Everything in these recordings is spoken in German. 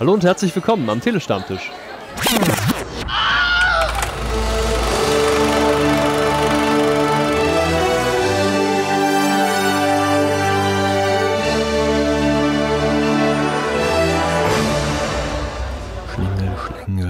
Hallo und herzlich willkommen am Telestammtisch.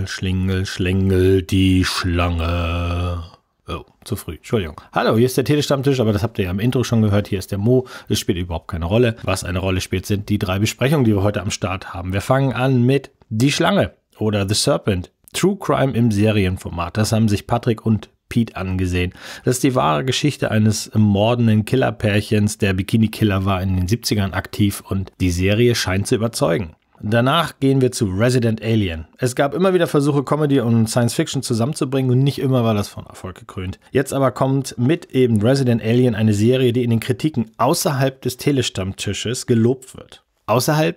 Schlingel, Schlingel, die Schlange. Oh, zu früh. Entschuldigung. Hallo, hier ist der Telestammtisch, aber das habt ihr ja im Intro schon gehört. Hier ist der Mo. Es spielt überhaupt keine Rolle. Was eine Rolle spielt, sind die drei Besprechungen, die wir heute am Start haben. Wir fangen an mit Die Schlange oder The Serpent. True Crime im Serienformat. Das haben sich Patrick und Pete angesehen. Das ist die wahre Geschichte eines mordenden Killerpärchens. Der Bikini-Killer war in den 70ern aktiv und die Serie scheint zu überzeugen. Danach gehen wir zu Resident Alien. Es gab immer wieder Versuche, Comedy und Science-Fiction zusammenzubringen und nicht immer war das von Erfolg gekrönt. Jetzt aber kommt mit eben Resident Alien eine Serie, die in den Kritiken außerhalb des Telestammtisches gelobt wird. Außerhalb?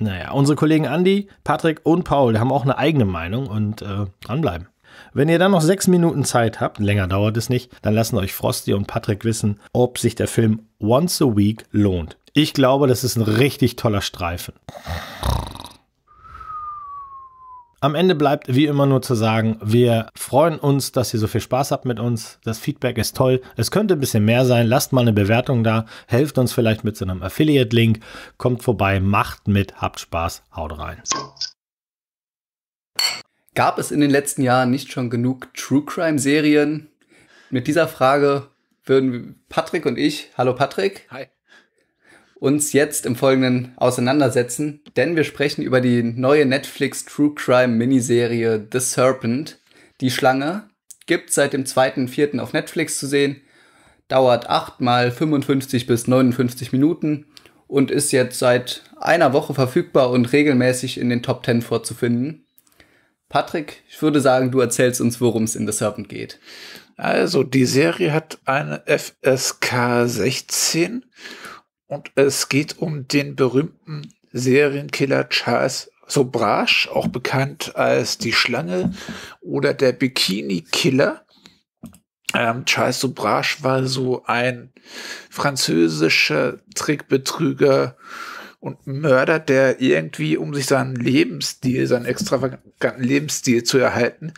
Naja, unsere Kollegen Andy, Patrick und Paul haben auch eine eigene Meinung und dranbleiben. Wenn ihr dann noch 6 Minuten Zeit habt, länger dauert es nicht, dann lassen euch Frosty und Patrick wissen, ob sich der Film Once a Week lohnt. Ich glaube, das ist ein richtig toller Streifen. Am Ende bleibt wie immer nur zu sagen, wir freuen uns, dass ihr so viel Spaß habt mit uns. Das Feedback ist toll. Es könnte ein bisschen mehr sein. Lasst mal eine Bewertung da. Helft uns vielleicht mit so einem Affiliate-Link. Kommt vorbei, macht mit, habt Spaß, haut rein. Gab es in den letzten Jahren nicht schon genug True-Crime-Serien? Mit dieser Frage würden Patrick und ich, hallo Patrick. Hi. Uns jetzt im Folgenden auseinandersetzen, denn wir sprechen über die neue Netflix-True-Crime-Miniserie The Serpent. Die Schlange gibt seit dem 2.4. auf Netflix zu sehen, dauert 8 mal 55 bis 59 Minuten und ist jetzt seit einer Woche verfügbar und regelmäßig in den Top 10 vorzufinden. Patrick, ich würde sagen, du erzählst uns, worum es in The Serpent geht. Also, die Serie hat eine FSK 16 und es geht um den berühmten Serienkiller Charles Sobhraj, auch bekannt als die Schlange oder der Bikini-Killer. Charles Sobhraj war so ein französischer Trickbetrüger und Mörder, der irgendwie, um sich seinen Lebensstil, seinen extravaganten Lebensstil zu erhalten,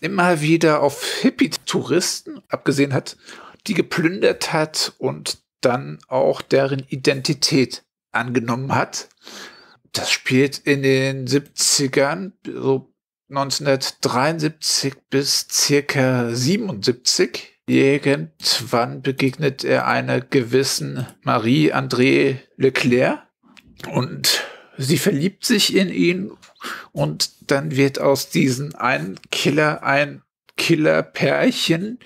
immer wieder auf Hippie-Touristen abgesehen hat, die geplündert hat und dann auch deren Identität angenommen hat. Das spielt in den 70ern, so 1973 bis circa 77. Irgendwann begegnet er einer gewissen Marie-André Leclerc und sie verliebt sich in ihn und dann wird aus diesem einen Killer ein Killerpärchen,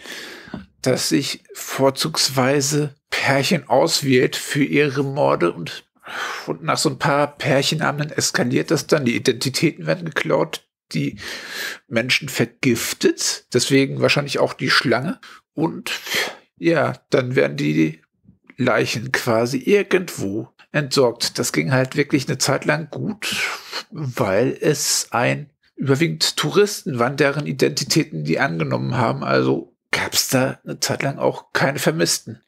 das sich vorzugsweise Pärchen auswählt für ihre Morde und nach so ein paar Pärchenabenden eskaliert das dann. Die Identitäten werden geklaut, die Menschen vergiftet, deswegen wahrscheinlich auch die Schlange und ja, dann werden die Leichen quasi irgendwo entsorgt. Das ging halt wirklich eine Zeit lang gut, weil es ein überwiegend Touristen waren, deren Identitäten die angenommen haben, also gab es da eine Zeit lang auch keine Vermissten.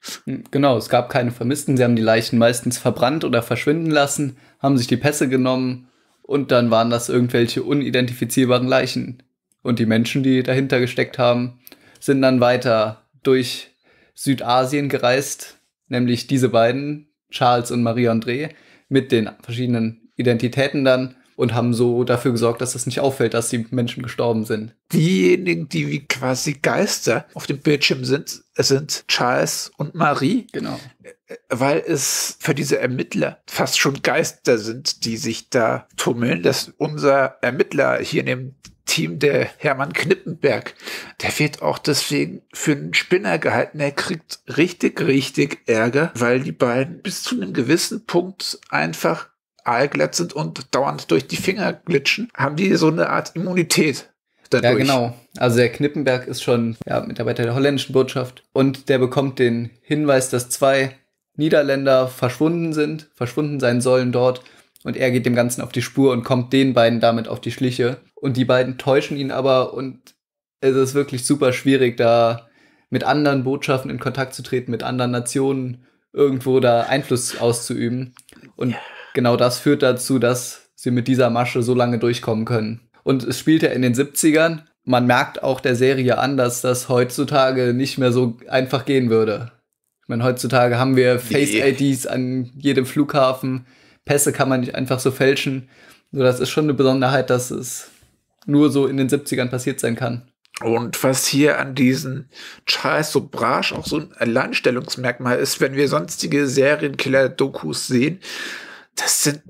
Genau, es gab keine Vermissten. Sie haben die Leichen meistens verbrannt oder verschwinden lassen, haben sich die Pässe genommen und dann waren das irgendwelche unidentifizierbaren Leichen. Und die Menschen, die dahinter gesteckt haben, sind dann weiter durch Südasien gereist, nämlich diese beiden, Charles und Marie-André, mit den verschiedenen Identitäten dann. Und haben so dafür gesorgt, dass es nicht auffällt, dass die Menschen gestorben sind. Diejenigen, die wie quasi Geister auf dem Bildschirm sind, sind Charles und Marie. Genau. Weil es für diese Ermittler fast schon Geister sind, die sich da tummeln. Dass unser Ermittler hier in dem Team, der Hermann Knippenberg, der wird auch deswegen für einen Spinner gehalten. Er kriegt richtig Ärger, weil die beiden bis zu einem gewissen Punkt einfach aalglatt sind und dauernd durch die Finger glitschen, haben die so eine Art Immunität dadurch. Ja, genau. Also der Knippenberg ist schon Mitarbeiter der holländischen Botschaft und der bekommt den Hinweis, dass 2 Niederländer verschwunden sein sollen dort und er geht dem Ganzen auf die Spur und kommt den beiden damit auf die Schliche und die beiden täuschen ihn aber und es ist wirklich super schwierig, da mit anderen Botschaften in Kontakt zu treten, mit anderen Nationen irgendwo da Einfluss auszuüben und Genau das führt dazu, dass sie mit dieser Masche so lange durchkommen können. Und es spielt ja in den 70ern. Man merkt auch der Serie an, dass das heutzutage nicht mehr so einfach gehen würde. Ich meine, heutzutage haben wir Face-IDs an jedem Flughafen. Pässe kann man nicht einfach so fälschen. So, das ist schon eine Besonderheit, dass es nur so in den 70ern passiert sein kann. Und was hier an diesen Charles Sobhraj auch so ein Alleinstellungsmerkmal ist, wenn wir sonstige Serienkiller-Dokus sehen, das sind,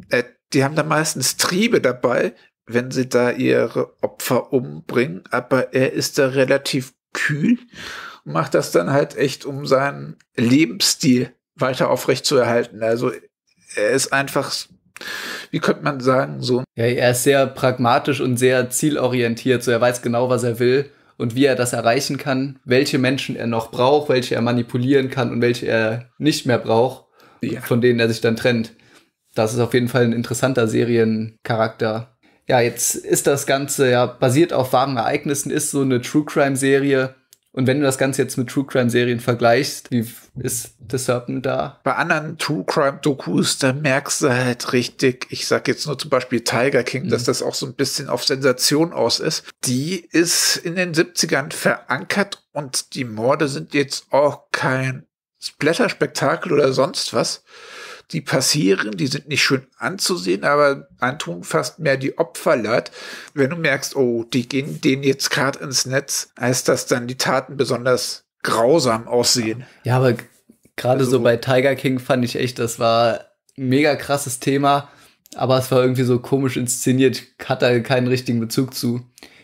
die haben da meistens Triebe dabei, wenn sie da ihre Opfer umbringen, aber er ist da relativ kühl und macht das dann halt echt, um seinen Lebensstil weiter aufrechtzuerhalten. Also er ist einfach, wie könnte man sagen, so. Ja, er ist sehr pragmatisch und sehr zielorientiert, so er weiß genau, was er will und wie er das erreichen kann, welche Menschen er noch braucht, welche er manipulieren kann und welche er nicht mehr braucht, ja, von denen er sich dann trennt. Das ist auf jeden Fall ein interessanter Seriencharakter. Ja, jetzt ist das Ganze ja basiert auf wahren Ereignissen, ist so eine True-Crime-Serie. Und wenn du das Ganze jetzt mit True-Crime-Serien vergleichst, wie ist The Serpent da? Bei anderen True-Crime-Dokus, da merkst du halt richtig, ich sag jetzt nur zum Beispiel Tiger King, dass das auch so ein bisschen auf Sensation aus ist. Die ist in den 70ern verankert und die Morde sind jetzt auch kein Splatter-Spektakel oder sonst was. Die passieren, die sind nicht schön anzusehen, aber antun fast mehr die Opferleid. Wenn du merkst, oh, die gehen denen jetzt gerade ins Netz, heißt das dann, die Taten besonders grausam aussehen. Ja, aber gerade also, so bei Tiger King fand ich echt, das war ein mega krasses Thema, aber es war irgendwie so komisch inszeniert, hat da keinen richtigen Bezug zu.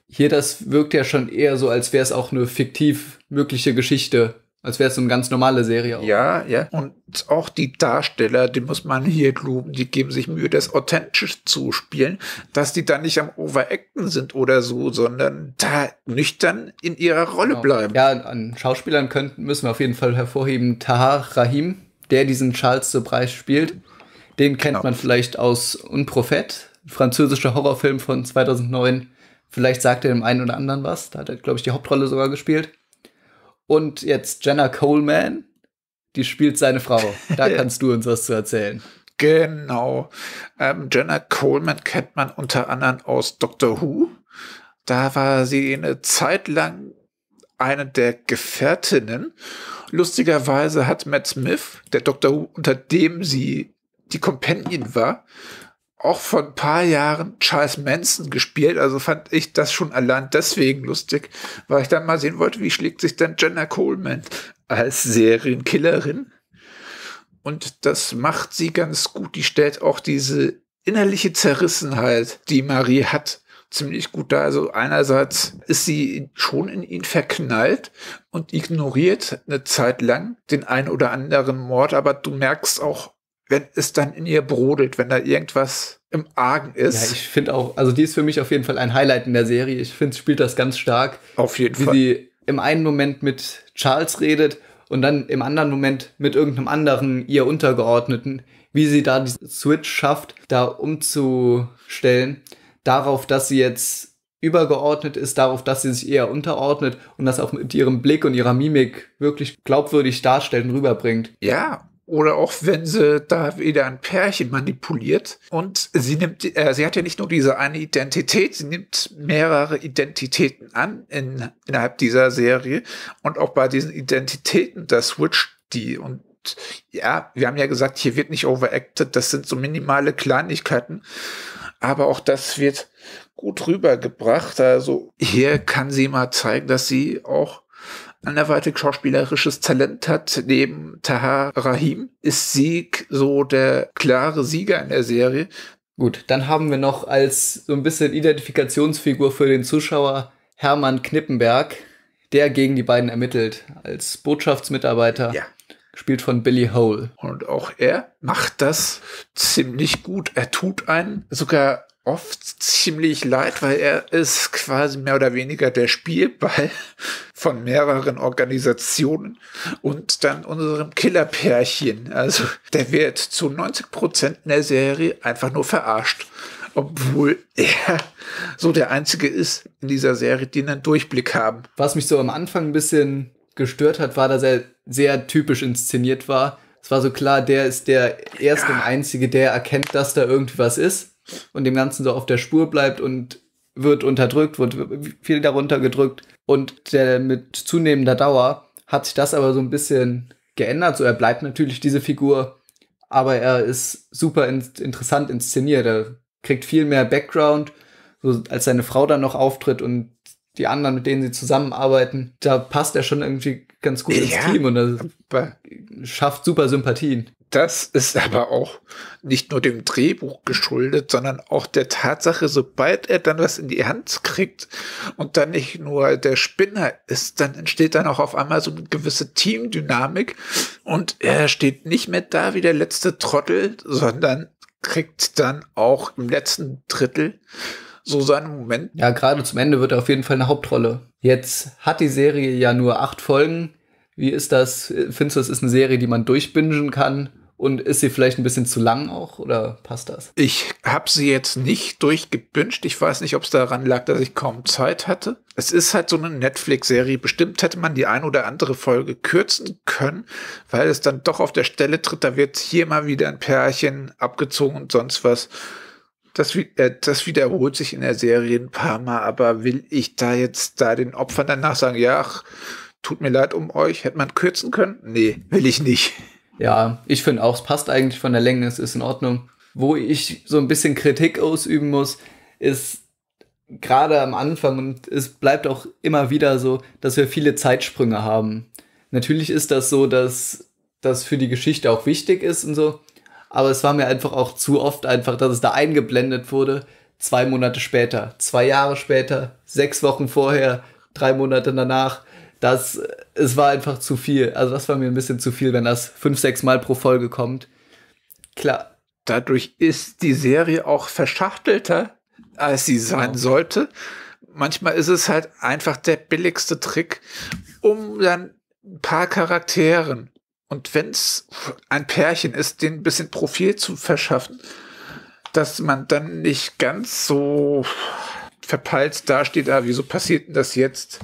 Hier, das wirkt ja schon eher so, als wäre es auch eine fiktiv mögliche Geschichte. Als wäre es so eine ganz normale Serie auch. Ja, ja. Und auch die Darsteller, die muss man hier loben, die geben sich Mühe, das authentisch zu spielen, dass die da nicht am Overacten sind oder so, sondern da nüchtern in ihrer Rolle bleiben. Ja, an Schauspielern müssen wir auf jeden Fall hervorheben. Tahar Rahim, der diesen Charles Sobhraj spielt, den kennt man vielleicht aus Un Prophète, französischer Horrorfilm von 2009. Vielleicht sagt er dem einen oder anderen was. Da hat er, glaube ich, die Hauptrolle sogar gespielt. Und jetzt Jenna Coleman, die spielt seine Frau. Da kannst du uns was zu erzählen. Genau. Jenna Coleman kennt man unter anderem aus Doctor Who. Da war sie eine Zeit lang eine der Gefährtinnen. Lustigerweise hat Matt Smith, der Doctor Who, unter dem sie die Companion war, auch vor ein paar Jahren Charles Manson gespielt, also fand ich das schon allein deswegen lustig, weil ich dann mal sehen wollte, wie schlägt sich denn Jenna Coleman als Serienkillerin? Und das macht sie ganz gut. Die stellt auch diese innerliche Zerrissenheit, die Marie hat, ziemlich gut da. Also einerseits ist sie schon in ihn verknallt und ignoriert eine Zeit lang den einen oder anderen Mord, aber du merkst auch, wenn es dann in ihr brodelt, wenn da irgendwas im Argen ist. Ja, ich finde auch, also die ist für mich auf jeden Fall ein Highlight in der Serie. Ich finde, sie spielt das ganz stark. Auf jeden Fall. Wie sie im einen Moment mit Charles redet und dann im anderen Moment mit irgendeinem anderen ihr Untergeordneten. Wie sie da diesen Switch schafft, da umzustellen. Darauf, dass sie jetzt übergeordnet ist, darauf, dass sie sich eher unterordnet und das auch mit ihrem Blick und ihrer Mimik wirklich glaubwürdig darstellt und rüberbringt. Ja, oder auch wenn sie da wieder ein Pärchen manipuliert. Und sie nimmt, sie hat ja nicht nur diese eine Identität, sie nimmt mehrere Identitäten an innerhalb dieser Serie. Und auch bei diesen Identitäten, da switcht die. Und ja, wir haben ja gesagt, hier wird nicht overacted, das sind so minimale Kleinigkeiten. Aber auch das wird gut rübergebracht. Also hier kann sie mal zeigen, dass sie auch anderweitig schauspielerisches Talent hat. Neben Tahar Rahim ist sie so der klare Sieger in der Serie. Gut, dann haben wir noch als so ein bisschen Identifikationsfigur für den Zuschauer Hermann Knippenberg, der gegen die beiden ermittelt, als Botschaftsmitarbeiter, ja, gespielt von Billy Howle. Und auch er macht das ziemlich gut. Er tut einen sogar oft ziemlich leid, weil er ist quasi mehr oder weniger der Spielball von mehreren Organisationen und dann unserem Killerpärchen. Also der wird zu 90% in der Serie einfach nur verarscht, obwohl er so der Einzige ist in dieser Serie, die einen Durchblick haben. Was mich so am Anfang ein bisschen gestört hat, war, dass er sehr typisch inszeniert war. Es war so klar, der ist der erste und einzige, der erkennt, dass da irgendwas ist und dem Ganzen so auf der Spur bleibt und wird unterdrückt, wird viel darunter gedrückt. Und der mit zunehmender Dauer hat sich das aber so ein bisschen geändert. So, er bleibt natürlich diese Figur, aber er ist super interessant inszeniert. Er kriegt viel mehr Background, so als seine Frau dann noch auftritt und die anderen, mit denen sie zusammenarbeiten, da passt er schon irgendwie ganz gut ins Team und das schafft super Sympathien. Das ist aber auch nicht nur dem Drehbuch geschuldet, sondern auch der Tatsache, sobald er dann was in die Hand kriegt und dann nicht nur der Spinner ist, dann entsteht dann auch auf einmal so eine gewisse Teamdynamik und er steht nicht mehr da wie der letzte Trottel, sondern kriegt dann auch im letzten Drittel so seinen Moment. Ja, gerade zum Ende wird er auf jeden Fall eine Hauptrolle. Jetzt hat die Serie ja nur 8 Folgen. Wie ist das? Findest du, es ist eine Serie, die man durchbingen kann? Und ist sie vielleicht ein bisschen zu lang auch? Oder passt das? Ich habe sie jetzt nicht durchgebinged. Ich weiß nicht, ob es daran lag, dass ich kaum Zeit hatte. Es ist halt so eine Netflix-Serie. Bestimmt hätte man die ein oder andere Folge kürzen können, weil es dann doch auf der Stelle tritt. Da wird hier mal wieder ein Pärchen abgezogen und sonst was. Das wiederholt sich in der Serie ein paar Mal, aber will ich da jetzt den Opfern danach sagen, ja, ach, tut mir leid um euch, hätte man kürzen können? Nee, will ich nicht. Ja, ich finde auch, es passt eigentlich von der Länge, es ist in Ordnung. Wo ich so ein bisschen Kritik ausüben muss, ist gerade am Anfang, und es bleibt auch immer wieder so, dass wir viele Zeitsprünge haben. Natürlich ist das so, dass das für die Geschichte auch wichtig ist und so, aber es war mir einfach auch zu oft einfach, dass es da eingeblendet wurde, 2 Monate später, 2 Jahre später, 6 Wochen vorher, 3 Monate danach. Es war einfach zu viel. Also das war mir ein bisschen zu viel, wenn das 5-6 Mal pro Folge kommt. Klar. Dadurch ist die Serie auch verschachtelter, als sie sein sollte. Manchmal ist es halt einfach der billigste Trick, um dann ein paar Charakteren, und wenn es ein Pärchen ist, denen ein bisschen Profil zu verschaffen, dass man dann nicht ganz so verpeilt dasteht, wieso passiert denn das jetzt?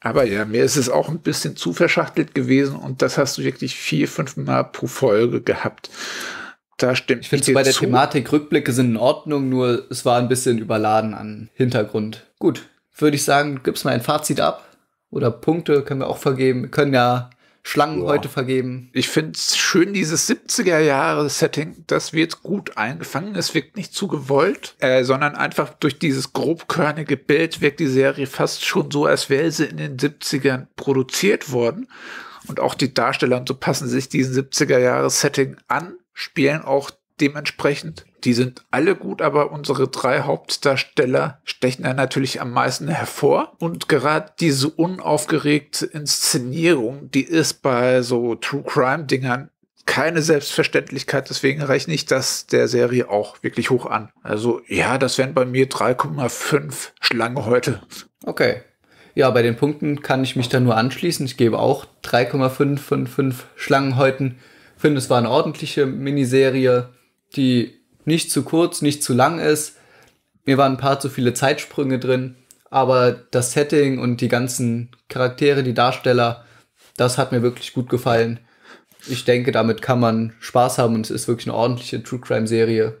Aber ja, mir ist es auch ein bisschen zu verschachtelt gewesen und das hast du wirklich 4-5 Mal pro Folge gehabt. Da stimmt. Ich finde bei der Thematik, Rückblicke sind in Ordnung, nur es war ein bisschen überladen an Hintergrund. Gut, würde ich sagen, gib's mal ein Fazit ab. Oder Punkte können wir auch vergeben. Wir können ja Schlangen heute vergeben. Ich finde es schön, dieses 70er-Jahre-Setting, das wird gut eingefangen. Es wirkt nicht zu gewollt, sondern einfach durch dieses grobkörnige Bild wirkt die Serie fast schon so, als wäre sie in den 70ern produziert worden. Und auch die Darsteller und so passen sich diesen 70er-Jahre-Setting an, spielen auch dementsprechend. Die sind alle gut, aber unsere 3 Hauptdarsteller stechen da natürlich am meisten hervor. Und gerade diese unaufgeregte Inszenierung, die ist bei so True-Crime-Dingern keine Selbstverständlichkeit. Deswegen rechne ich das der Serie auch wirklich hoch an. Also ja, das wären bei mir 3,5 Schlange heute. Okay. Ja, bei den Punkten kann ich mich da nur anschließen. Ich gebe auch 3,5 von 5 Schlangen heute. Ich finde, es war eine ordentliche Miniserie, die nicht zu kurz, nicht zu lang ist. Mir waren ein paar zu viele Zeitsprünge drin, aber das Setting und die ganzen Charaktere, die Darsteller, das hat mir wirklich gut gefallen. Ich denke, damit kann man Spaß haben und es ist wirklich eine ordentliche True-Crime-Serie.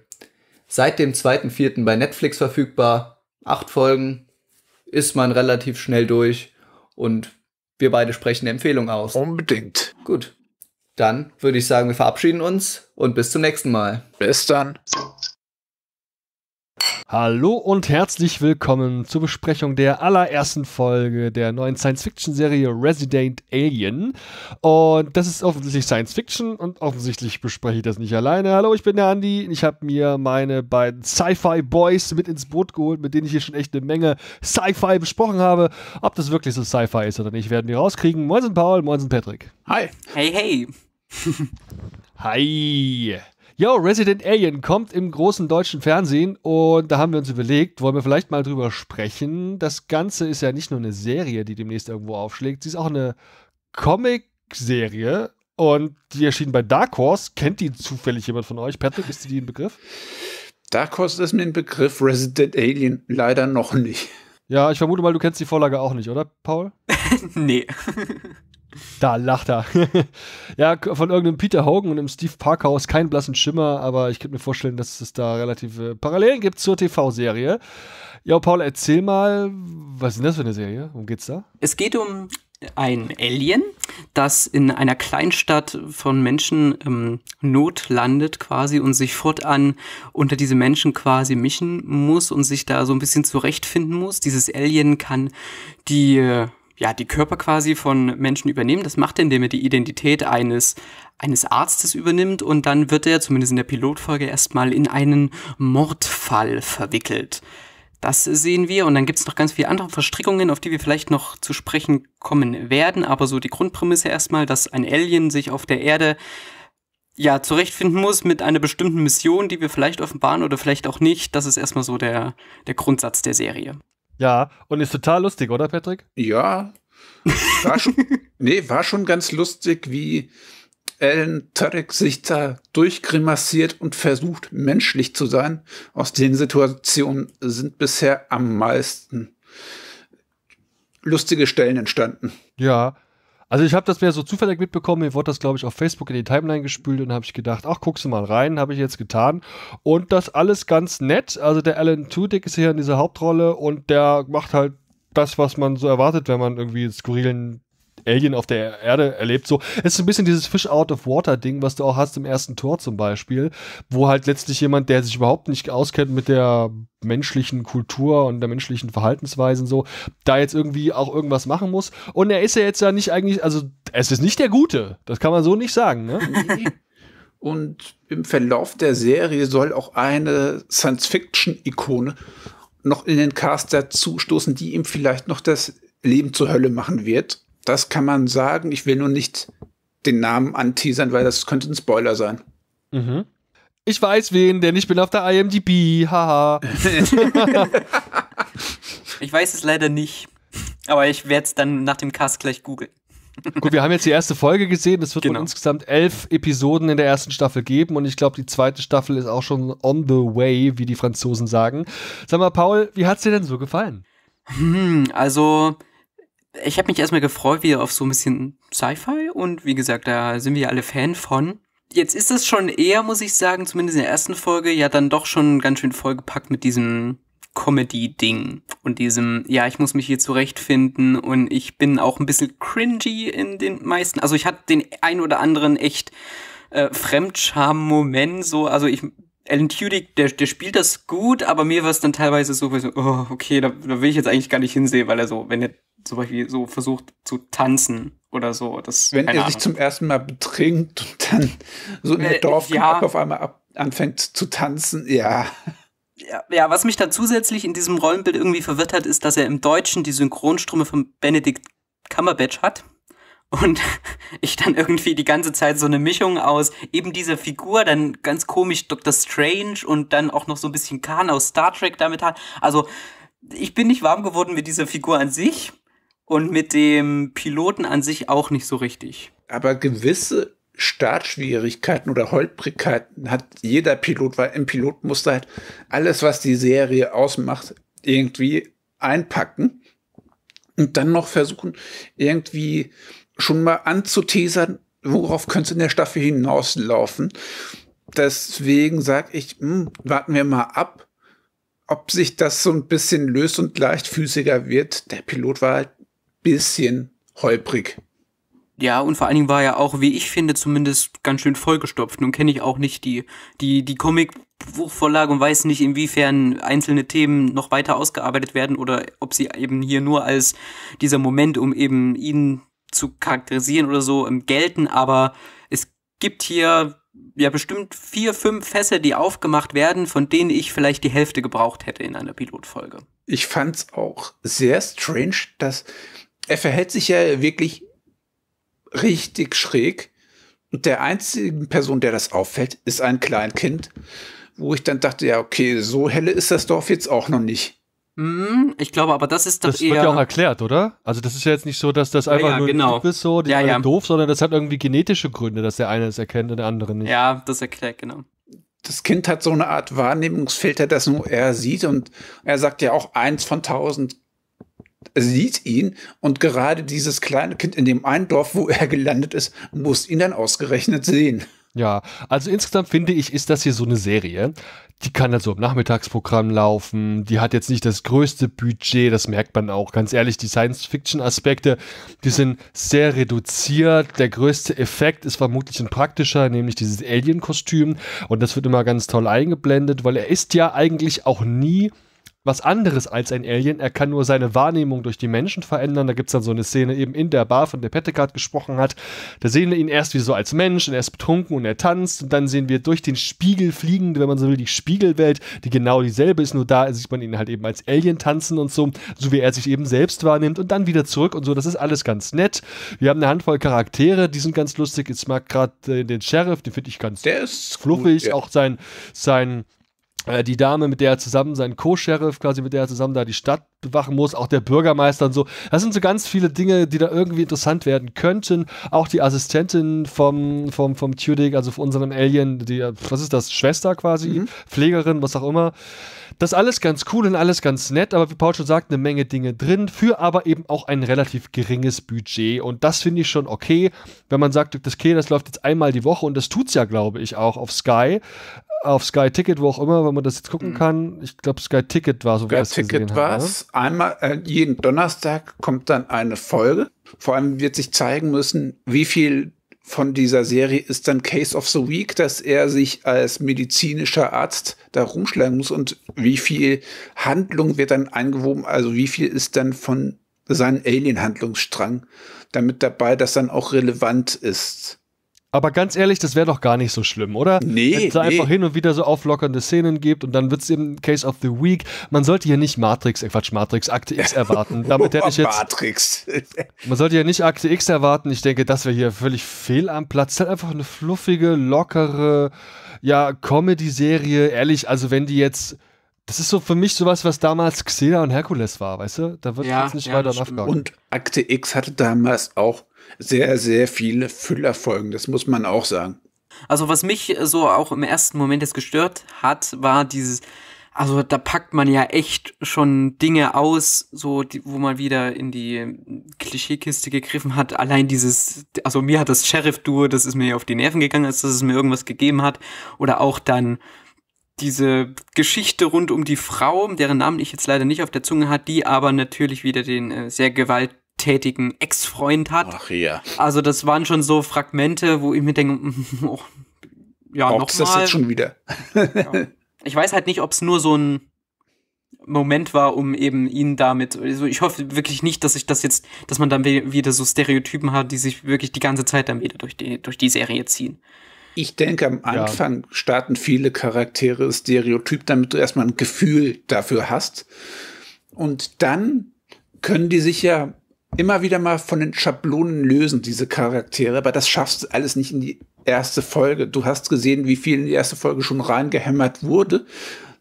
Seit dem 2.4. bei Netflix verfügbar, 8 Folgen, ist man relativ schnell durch und wir beide sprechen eine Empfehlung aus. Unbedingt. Gut. Dann würde ich sagen, wir verabschieden uns und bis zum nächsten Mal. Bis dann. Hallo und herzlich willkommen zur Besprechung der allerersten Folge der neuen Science-Fiction-Serie Resident Alien. Und das ist offensichtlich Science-Fiction und offensichtlich bespreche ich das nicht alleine. Hallo, ich bin der Andi und ich habe mir meine beiden Sci-Fi-Boys mit ins Boot geholt, mit denen ich hier schon echt eine Menge Sci-Fi besprochen habe. Ob das wirklich so Sci-Fi ist oder nicht, werden wir rauskriegen. Moinsen Paul, moinsen Patrick. Hi. Hey, hey. Hi. Yo, Resident Alien kommt im großen deutschen Fernsehen und da haben wir uns überlegt, wollen wir vielleicht mal drüber sprechen. Das Ganze ist ja nicht nur eine Serie, die demnächst irgendwo aufschlägt, sie ist auch eine Comic-Serie und die erschien bei Dark Horse. Kennt die zufällig jemand von euch? Patrick, ist die ein Begriff? Dark Horse ist mir ein Begriff, Resident Alien leider noch nicht. Ja, ich vermute mal, du kennst die Vorlage auch nicht, oder, Paul? Nee. Da lacht er. Ja, von irgendeinem Peter Hogan und einem Steve Parkhouse keinen blassen Schimmer, aber ich könnte mir vorstellen, dass es da relative Parallelen gibt zur TV-Serie. Ja, Paul, erzähl mal, was ist denn das für eine Serie? Worum geht's da? Es geht um ein Alien, das in einer Kleinstadt von Menschen Not landet quasi und sich fortan unter diese Menschen quasi mischen muss und sich da so ein bisschen zurechtfinden muss. Dieses Alien kann die Körper quasi von Menschen übernehmen. Das macht er, indem er die Identität eines Arztes übernimmt, und dann wird er, zumindest in der Pilotfolge, erstmal in einen Mordfall verwickelt. Das sehen wir, und dann gibt es noch ganz viele andere Verstrickungen, auf die wir vielleicht noch zu sprechen kommen werden, aber so die Grundprämisse erstmal, dass ein Alien sich auf der Erde ja zurechtfinden muss mit einer bestimmten Mission, die wir vielleicht offenbaren oder vielleicht auch nicht. Das ist erstmal so der Grundsatz der Serie. Ja, und ist total lustig, oder Patrick? Ja, war schon ganz lustig, wie Alan Tudyk sich da durchgrimassiert und versucht, menschlich zu sein. Aus den Situationen sind bisher am meisten lustige Stellen entstanden. Ja, also ich habe das mehr so zufällig mitbekommen. Mir wurde das, glaube ich, auf Facebook in die Timeline gespült, und habe ich gedacht, ach, guckst du mal rein, habe ich jetzt getan. Und das alles ganz nett. Also der Alan Tudyk ist hier in dieser Hauptrolle, und der macht halt das, was man so erwartet, wenn man irgendwie einen skurrilen Alien auf der Erde erlebt. So, es ist ein bisschen dieses Fish-out-of-water-Ding, was du auch hast im ersten Tor zum Beispiel, wo halt letztlich jemand, der sich überhaupt nicht auskennt mit der menschlichen Kultur und der menschlichen Verhaltensweisen so, da jetzt irgendwie auch irgendwas machen muss. Und er ist ja jetzt ja nicht eigentlich, also es ist nicht der Gute, das kann man so nicht sagen, ne? Und im Verlauf der Serie soll auch eine Science-Fiction-Ikone noch in den Cast dazu stoßen, die ihm vielleicht noch das Leben zur Hölle machen wird. Das kann man sagen. Ich will nur nicht den Namen anteasern, weil das könnte ein Spoiler sein. Mhm. Ich weiß wen, denn ich bin auf der IMDb. Haha. Ich weiß es leider nicht. Aber ich werde es dann nach dem Cast gleich googeln. Gut, wir haben jetzt die erste Folge gesehen. Es wird wohl insgesamt 11 Episoden in der ersten Staffel geben. Und ich glaube, die zweite Staffel ist auch schon on the way, wie die Franzosen sagen. Sag mal, Paul, wie hat es dir denn so gefallen? Also, ich habe mich erstmal gefreut, wieder auf so ein bisschen Sci-Fi, und wie gesagt, da sind wir ja alle Fan von. Jetzt ist es schon eher, muss ich sagen, zumindest in der ersten Folge, ja dann doch schon ganz schön vollgepackt mit diesem Comedy-Ding und diesem, ja, ich muss mich hier zurechtfinden, und ich bin auch ein bisschen cringy in den meisten, also ich hatte den ein oder anderen echt Fremdscham-Moment, so, also ich... Alan Tudyk, der spielt das gut, aber mir war es dann teilweise so, oh, okay, da will ich jetzt eigentlich gar nicht hinsehen, weil er so, wenn er zum Beispiel so versucht zu tanzen oder so. Das, wenn er sich zum ersten Mal betrinkt und dann so in der Dorfkneipe auf einmal anfängt zu tanzen, ja. Was mich dann zusätzlich in diesem Rollenbild irgendwie verwirrt hat, ist, dass er im Deutschen die Synchronstimme von Benedict Cumberbatch hat. Und ich dann irgendwie die ganze Zeit so eine Mischung aus eben dieser Figur, dann ganz komisch Dr. Strange und dann auch noch so ein bisschen Khan aus Star Trek damit hat. Also ich bin nicht warm geworden mit dieser Figur an sich und mit dem Piloten an sich auch nicht so richtig. Aber gewisse Startschwierigkeiten oder Holprigkeiten hat jeder Pilot, weil im Pilot musst du halt alles, was die Serie ausmacht, irgendwie einpacken und dann noch versuchen, irgendwie schon mal anzuteasern, worauf könnte es in der Staffel hinauslaufen. Deswegen sage ich, warten wir mal ab, ob sich das so ein bisschen löst und leichtfüßiger wird. Der Pilot war halt ein bisschen holprig. Ja, und vor allen Dingen war er auch, wie ich finde, zumindest ganz schön vollgestopft. Nun kenne ich auch nicht die Comic-Buchvorlage und weiß nicht, inwiefern einzelne Themen noch weiter ausgearbeitet werden oder ob sie eben hier nur als dieser Moment, um eben ihn zu charakterisieren oder so, gelten, aber es gibt hier ja bestimmt 4, 5 Fässer, die aufgemacht werden, von denen ich vielleicht die Hälfte gebraucht hätte in einer Pilotfolge. Ich fand's auch sehr strange, dass er verhält sich ja wirklich richtig schräg, und der einzigen Person, der das auffällt, ist ein Kleinkind, wo ich dann dachte, ja okay, so helle ist das Dorf jetzt auch noch nicht. Ich glaube, aber das ist doch eher... Das wird ja auch erklärt, oder? Also das ist ja jetzt nicht so, dass das einfach nur ein Typ ist, so, die sind doof, sondern das hat irgendwie genetische Gründe, dass der eine es erkennt und der andere nicht. Ja, das erklärt, genau. Das Kind hat so eine Art Wahrnehmungsfilter, das nur er sieht, und er sagt ja auch 1 von 1000 sieht ihn und gerade dieses kleine Kind in dem einen Dorf, wo er gelandet ist, muss ihn dann ausgerechnet sehen. Ja, also insgesamt finde ich, ist das hier so eine Serie, die kann dann so im Nachmittagsprogramm laufen, die hat jetzt nicht das größte Budget, das merkt man auch, ganz ehrlich, die Science-Fiction-Aspekte, die sind sehr reduziert, der größte Effekt ist vermutlich ein praktischer, nämlich dieses Alien-Kostüm und das wird immer ganz toll eingeblendet, weil er ist ja eigentlich auch nie was anderes als ein Alien, er kann nur seine Wahrnehmung durch die Menschen verändern, da gibt es dann so eine Szene eben in der Bar, von der Pettigard gesprochen hat, da sehen wir ihn erst wie so als Mensch und er ist betrunken und er tanzt und dann sehen wir durch den Spiegel fliegend, wenn man so will, die Spiegelwelt, die genau dieselbe ist, nur da sieht man ihn halt eben als Alien tanzen und so, so wie er sich eben selbst wahrnimmt und dann wieder zurück und so, das ist alles ganz nett, wir haben eine Handvoll Charaktere, die sind ganz lustig, jetzt mag gerade den Sheriff, den finde ich ganz fluffig, gut, ja. Auch die Dame, mit der er zusammen, sein Co-Sheriff quasi, mit der er zusammen da die Stadt bewachen muss, auch der Bürgermeister und so. Das sind so ganz viele Dinge, die da irgendwie interessant werden könnten. Auch die Assistentin vom Tudyk, also von unserem Alien, die, was ist das, Schwester quasi, Pflegerin, was auch immer. Das ist alles ganz cool und alles ganz nett, aber wie Paul schon sagt, eine Menge Dinge drin, für aber eben auch ein relativ geringes Budget und das finde ich schon okay, wenn man sagt, okay, das läuft jetzt einmal die Woche und das tut's ja, glaube ich, auch auf Sky Ticket, wo auch immer, wenn man das jetzt gucken kann. Ich glaube, Sky Ticket war so, wie das gesehen habe. Einmal jeden Donnerstag kommt dann eine Folge. Vor allem wird sich zeigen müssen, wie viel von dieser Serie ist dann Case of the Week, dass er sich als medizinischer Arzt da rumschlagen muss und wie viel Handlung wird dann eingewoben, also wie viel ist dann von seinem Alien-Handlungsstrang damit dabei, dass dann auch relevant ist. Aber ganz ehrlich, das wäre doch gar nicht so schlimm, oder? Nee. Wenn es da einfach hin und wieder so auflockernde Szenen gibt und dann wird es eben Case of the Week. Man sollte hier nicht Akte X erwarten. Damit hätte ich jetzt. Matrix. Man sollte ja nicht Akte X erwarten. Ich denke, das wäre hier völlig fehl am Platz. Das ist halt einfach eine fluffige, lockere, ja, Comedy-Serie. Ehrlich, also wenn die jetzt. Das ist so für mich sowas, was damals Xena und Herkules war, weißt du? Da wird jetzt nicht weiter nachfragen. Und Akte X hatte damals auch sehr, sehr viele Füllerfolgen, das muss man auch sagen. Also was mich so auch im ersten Moment jetzt gestört hat, war dieses, also da packt man ja echt schon Dinge aus, so die, wo man wieder in die Klischeekiste gegriffen hat. Allein dieses, also mir hat das Sheriff-Duo, das ist mir auf die Nerven gegangen, als dass es mir irgendwas gegeben hat. Oder auch dann diese Geschichte rund um die Frau, deren Namen ich jetzt leider nicht auf der Zunge hatte, die aber natürlich wieder den sehr gewalttätigen Ex-Freund hat. Ach ja. Also das waren schon so Fragmente, wo ich mir denke, oh, ja, nochmal. Ob es das jetzt schon wieder? Ja. Ich weiß halt nicht, ob es nur so ein Moment war, um eben ihn damit, also ich hoffe wirklich nicht, dass ich das jetzt, dass man dann wieder so Stereotypen hat, die sich wirklich die ganze Zeit dann wieder durch die Serie ziehen. Ich denke, am Anfang starten viele Charaktere Stereotyp, damit du erstmal ein Gefühl dafür hast. Und dann können die sich ja immer wieder mal von den Schablonen lösen, diese Charaktere. Aber das schaffst du alles nicht in die erste Folge. Du hast gesehen, wie viel in die erste Folge schon reingehämmert wurde.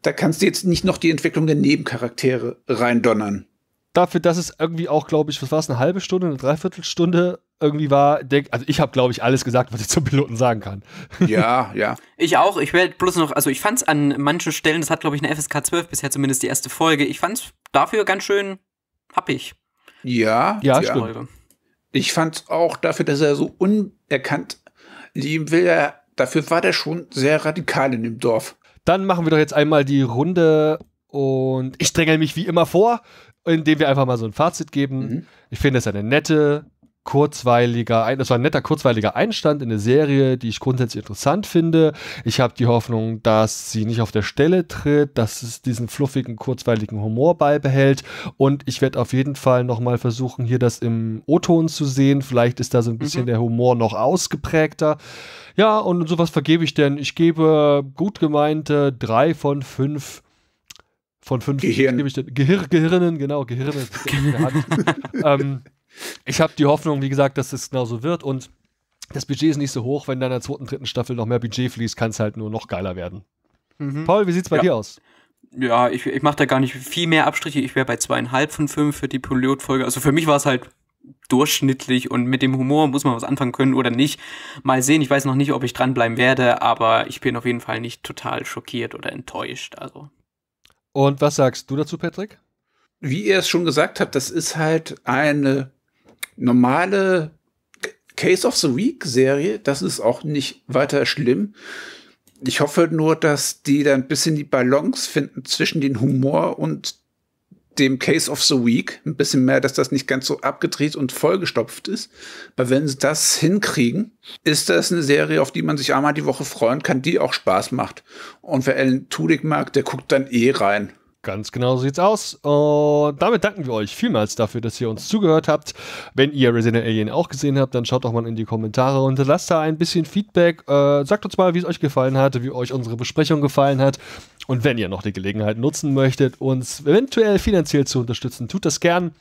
Da kannst du jetzt nicht noch die Entwicklung der Nebencharaktere reindonnern. Dafür, dass es irgendwie auch, glaube ich, was war es, eine halbe Stunde, eine Dreiviertelstunde irgendwie war, also ich habe, glaube ich, alles gesagt, was ich zum Piloten sagen kann. Ja, ja. Ich auch, ich werde bloß noch, also ich fand es an manchen Stellen, das hat, glaube ich, eine FSK 12 bisher zumindest die erste Folge, ich fand es dafür ganz schön happig. Ja, ja, ja. Stimmt. Ich fand es auch dafür, dass er so unerkannt leben will, dafür war der schon sehr radikal in dem Dorf. Dann machen wir doch jetzt einmal die Runde und ich dränge mich wie immer vor, indem wir einfach mal so ein Fazit geben. Ich finde, das ist eine nette, das war ein netter, kurzweiliger Einstand in eine Serie, die ich grundsätzlich interessant finde. Ich habe die Hoffnung, dass sie nicht auf der Stelle tritt, dass es diesen fluffigen, kurzweiligen Humor beibehält und ich werde auf jeden Fall nochmal versuchen, hier das im O-Ton zu sehen. Vielleicht ist da so ein bisschen der Humor noch ausgeprägter. Ja, und sowas vergebe ich denn. Ich gebe gut gemeinte 3 von 5 Gehirnen. Ich habe die Hoffnung, wie gesagt, dass es genauso wird und das Budget ist nicht so hoch. Wenn dann in der zweiten, dritten Staffel noch mehr Budget fließt, kann es halt nur noch geiler werden. Paul, wie sieht es bei dir aus? Ja, ich mache da gar nicht viel mehr Abstriche. Ich wäre bei 2,5 von 5 für die Pilotfolge. Also für mich war es halt durchschnittlich und mit dem Humor muss man was anfangen können oder nicht. Mal sehen, ich weiß noch nicht, ob ich dranbleiben werde, aber ich bin auf jeden Fall nicht total schockiert oder enttäuscht. Also. Und was sagst du dazu, Patrick? wie ihr es schon gesagt habt, das ist halt eine normale Case of the Week Serie. Das ist auch nicht weiter schlimm. Ich hoffe nur, dass die dann ein bisschen die Balance finden zwischen dem Humor und dem Case of the Week. Ein bisschen mehr, dass das nicht ganz so abgedreht und vollgestopft ist. Aber wenn sie das hinkriegen, ist das eine Serie, auf die man sich einmal die Woche freuen kann, die auch Spaß macht. Und wer Alan Tudyk mag, der guckt dann eh rein. Ganz genau so sieht's aus. Und damit danken wir euch vielmals dafür, dass ihr uns zugehört habt. Wenn ihr Resident Alien auch gesehen habt, dann schaut doch mal in die Kommentare und lasst da ein bisschen Feedback. Sagt uns mal, wie es euch gefallen hat, wie euch unsere Besprechung gefallen hat. Und wenn ihr noch die Gelegenheit nutzen möchtet, uns eventuell finanziell zu unterstützen, tut das gern.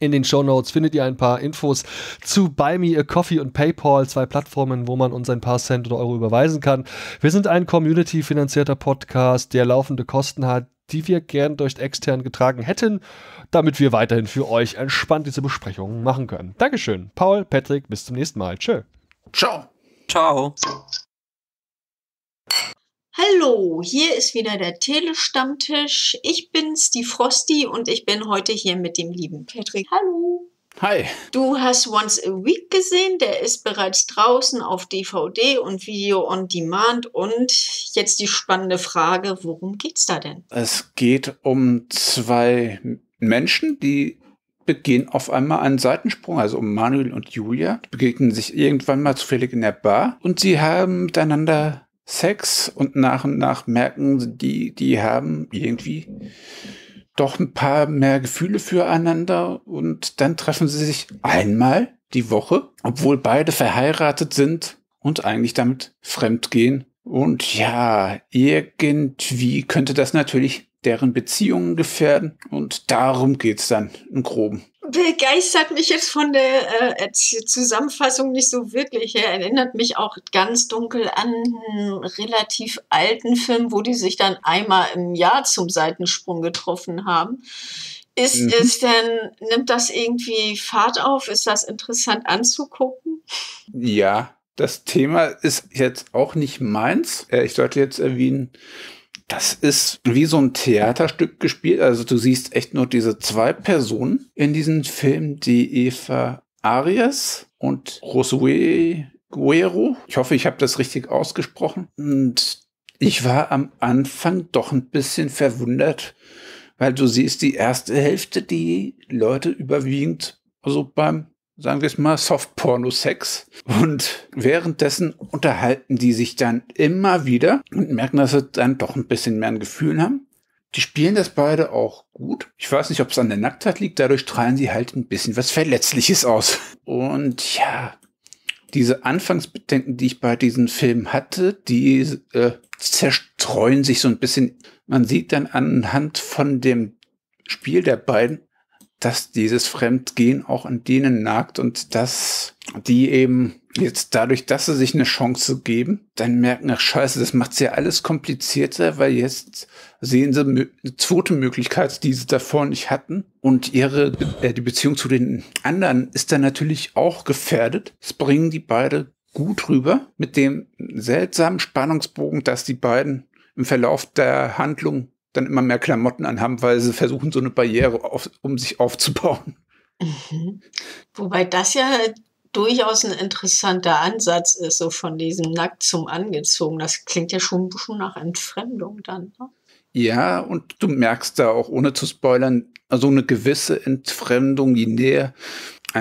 In den Shownotes findet ihr ein paar Infos zu Buy Me a Coffee und PayPal, zwei Plattformen, wo man uns ein paar Cent oder Euro überweisen kann. Wir sind ein community-finanzierter Podcast, der laufende Kosten hat, die wir gern durch extern getragen hätten, damit wir weiterhin für euch entspannt diese Besprechungen machen können. Dankeschön, Paul, Patrick, bis zum nächsten Mal. Tschö. Ciao. Ciao. Hallo, hier ist wieder der Telestammtisch. Ich bin's, die Frosty, und ich bin heute hier mit dem lieben Patrick. Hallo. Hi. Du hast Once a Week gesehen, der ist bereits draußen auf DVD und Video on Demand. Und jetzt die spannende Frage, worum geht's da denn? Es geht um zwei Menschen, die begehen auf einmal einen Seitensprung, also um Manuel und Julia. Die begegnen sich irgendwann mal zufällig in der Bar und sie haben miteinander Sex und nach merken die, die haben irgendwie doch ein paar mehr Gefühle füreinander und dann treffen sie sich einmal die Woche, obwohl beide verheiratet sind und eigentlich damit fremdgehen. Und ja, irgendwie könnte das natürlich deren Beziehungen gefährden und darum geht's dann im Groben. Begeistert mich jetzt von der Zusammenfassung nicht so wirklich. Er erinnert mich auch ganz dunkel an einen relativ alten Film, wo die sich dann einmal im Jahr zum Seitensprung getroffen haben. Ist es denn, nimmt das irgendwie Fahrt auf? Ist das interessant anzugucken? Ja, das Thema ist jetzt auch nicht meins. Ich sollte jetzt erwähnen, das ist wie so ein Theaterstück gespielt. Also du siehst echt nur diese zwei Personen in diesem Film, die Eva Arias und Josue Guerrero. Ich hoffe, ich habe das richtig ausgesprochen. Und ich war am Anfang doch ein bisschen verwundert, weil du siehst die erste Hälfte, die Leute überwiegend also beim, sagen wir es mal, Soft-Porno-Sex. Und währenddessen unterhalten die sich dann immer wieder und merken, dass sie dann doch ein bisschen mehr an Gefühlen haben. Die spielen das beide auch gut. Ich weiß nicht, ob es an der Nacktheit liegt. Dadurch strahlen sie halt ein bisschen was Verletzliches aus. Und ja, diese Anfangsbedenken, die ich bei diesem Film hatte, die zerstreuen sich so ein bisschen. Man sieht dann anhand von dem Spiel der beiden, dass dieses Fremdgehen auch an denen nagt und dass die eben jetzt dadurch, dass sie sich eine Chance geben, dann merken, ach scheiße, das macht es ja alles komplizierter, weil jetzt sehen sie eine zweite Möglichkeit, die sie davor nicht hatten. Und ihre die Beziehung zu den anderen ist dann natürlich auch gefährdet. Das bringen die beide gut rüber mit dem seltsamen Spannungsbogen, dass die beiden im Verlauf der Handlung dann immer mehr Klamotten anhaben, weil sie versuchen, so eine Barriere um sich aufzubauen. Mhm. Wobei das ja durchaus ein interessanter Ansatz ist, so von diesem Nackt zum Angezogen. Das klingt ja schon ein bisschen nach Entfremdung dann. Ne? Ja, und du merkst da auch, ohne zu spoilern, so eine gewisse Entfremdung, je näher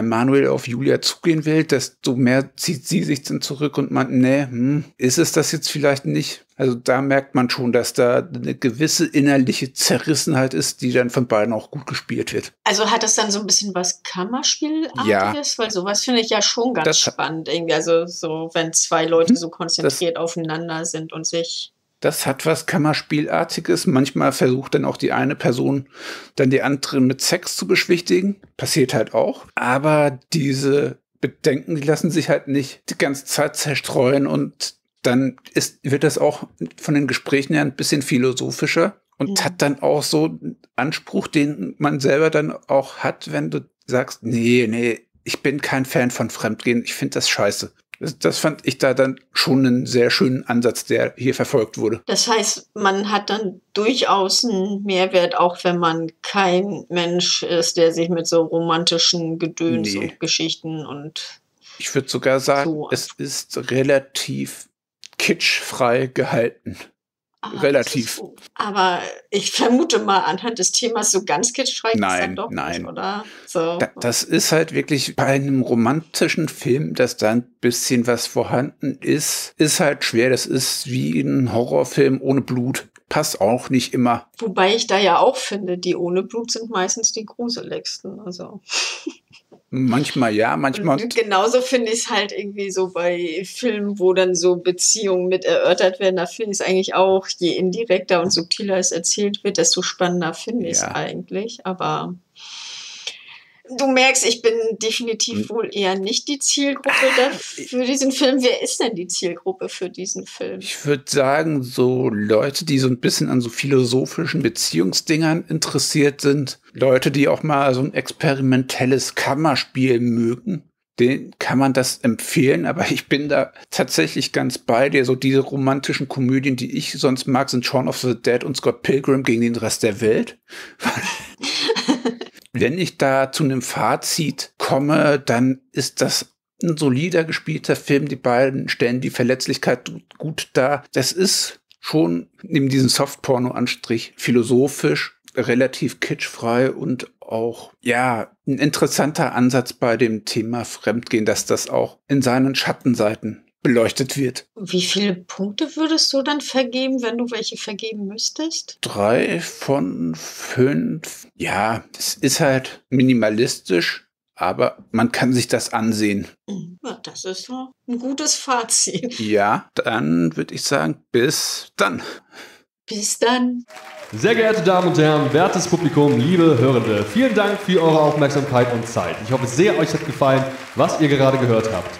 Manuel auf Julia zugehen will, desto mehr zieht sie sich dann zurück und meint, nee, ist es das jetzt vielleicht nicht? Also da merkt man schon, dass da eine gewisse innerliche Zerrissenheit ist, die dann von beiden auch gut gespielt wird. Also hat das dann so ein bisschen was Kammerspielartiges? Ja. Weil sowas finde ich ja schon ganz spannend. Irgendwie. Also so, wenn zwei Leute so konzentriert aufeinander sind und sich... Das hat was Kammerspielartiges. Manchmal versucht dann auch die eine Person, dann die andere mit Sex zu beschwichtigen. Passiert halt auch. Aber diese Bedenken, die lassen sich halt nicht die ganze Zeit zerstreuen. Und dann wird das auch von den Gesprächen her ein bisschen philosophischer. Und hat dann auch so einen Anspruch, den man selber dann auch hat, wenn du sagst, nee, ich bin kein Fan von Fremdgehen. Ich finde das scheiße. Das fand ich da dann schon einen sehr schönen Ansatz, der hier verfolgt wurde. Das heißt, man hat dann durchaus einen Mehrwert, auch wenn man kein Mensch ist, der sich mit so romantischen Gedöns und Geschichten und... Ich würde sogar sagen, so es ist relativ kitschfrei gehalten. Aber relativ. So. Aber ich vermute mal, anhand des Themas so ganz kitschfrei ist dann doch nicht, oder? So. Das ist halt wirklich bei einem romantischen Film, dass da ein bisschen was vorhanden ist, ist halt schwer. Das ist wie ein Horrorfilm ohne Blut. Passt auch nicht immer. Wobei ich da ja auch finde, die ohne Blut sind meistens die gruseligsten. Also... Manchmal ja, manchmal... Genauso finde ich es halt irgendwie so bei Filmen, wo dann so Beziehungen mit erörtert werden, da finde ich es eigentlich auch, je indirekter und subtiler es erzählt wird, desto spannender finde ich es eigentlich. Aber du merkst, ich bin definitiv wohl eher nicht die Zielgruppe für diesen Film. Wer ist denn die Zielgruppe für diesen Film? Ich würde sagen, so Leute, die so ein bisschen an so philosophischen Beziehungsdingern interessiert sind. Leute, die auch mal so ein experimentelles Kammerspiel mögen. Den kann man das empfehlen, aber ich bin da tatsächlich ganz bei dir. So diese romantischen Komödien, die ich sonst mag, sind Shaun of the Dead und Scott Pilgrim gegen den Rest der Welt. Wenn ich da zu einem Fazit komme, dann ist das ein solider gespielter Film. Die beiden stellen die Verletzlichkeit gut dar. Das ist schon neben diesem Softporno-Anstrich philosophisch, relativ kitschfrei und auch, ja, ein interessanter Ansatz bei dem Thema Fremdgehen, dass das auch in seinen Schattenseiten beleuchtet wird. Wie viele Punkte würdest du dann vergeben, wenn du welche vergeben müsstest? 3 von 5. Ja, es ist halt minimalistisch, aber man kann sich das ansehen. Ja, das ist ein gutes Fazit. Ja, dann würde ich sagen, bis dann. Bis dann. Sehr geehrte Damen und Herren, wertes Publikum, liebe Hörende, vielen Dank für eure Aufmerksamkeit und Zeit. Ich hoffe sehr, euch hat gefallen, was ihr gerade gehört habt.